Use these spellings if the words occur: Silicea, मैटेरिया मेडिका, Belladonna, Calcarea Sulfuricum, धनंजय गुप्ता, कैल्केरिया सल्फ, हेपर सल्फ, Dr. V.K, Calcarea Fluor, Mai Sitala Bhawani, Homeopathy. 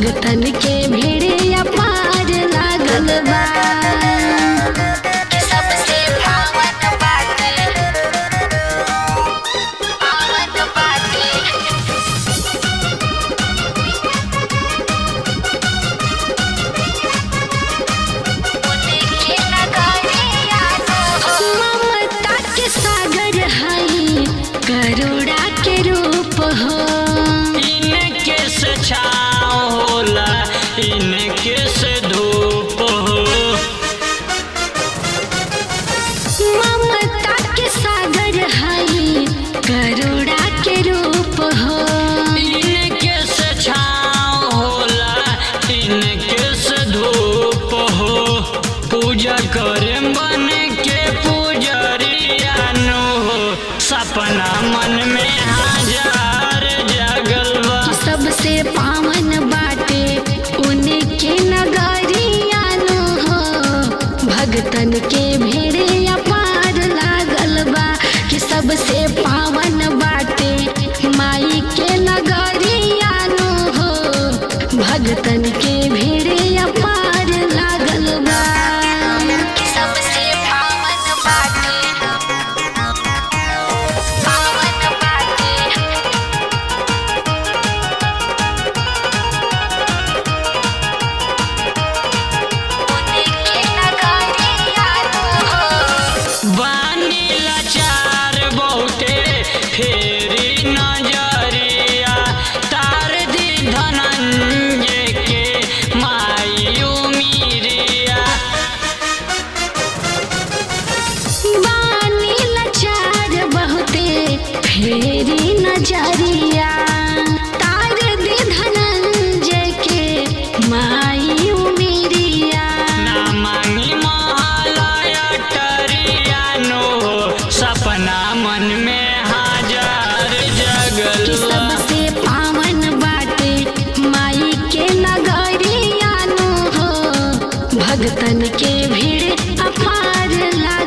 भगतन के भिड़े अपार लागल बा सबसे ममता के सागर है करुणा के रूप हो करुणा के रूप हो इनके से छाँव होला इनके से धूप हो पूजा करे बन के पूजरिया नो हो सपना मन में हजार जगल बा सबसे पावन बाटे उनके नगरिया नो हो भगतन के भेड़े अपार लागल बा कि सबसे पावन भगतन के भिड़े अपार लागल बा सबसे पावन बाटे पावन बाटे उनके नगरिया हो बानी लाचार बहुते फेरी नजरिया तार दी धनंजय नजरिया तार दे धनंजय के माई उमिरिया ना मांगी महालया टरिया नो सपना मन में हजार जगल सबसे पावन बाटे माई के नगरिया नो हो भगतन के भिड़े अपार ला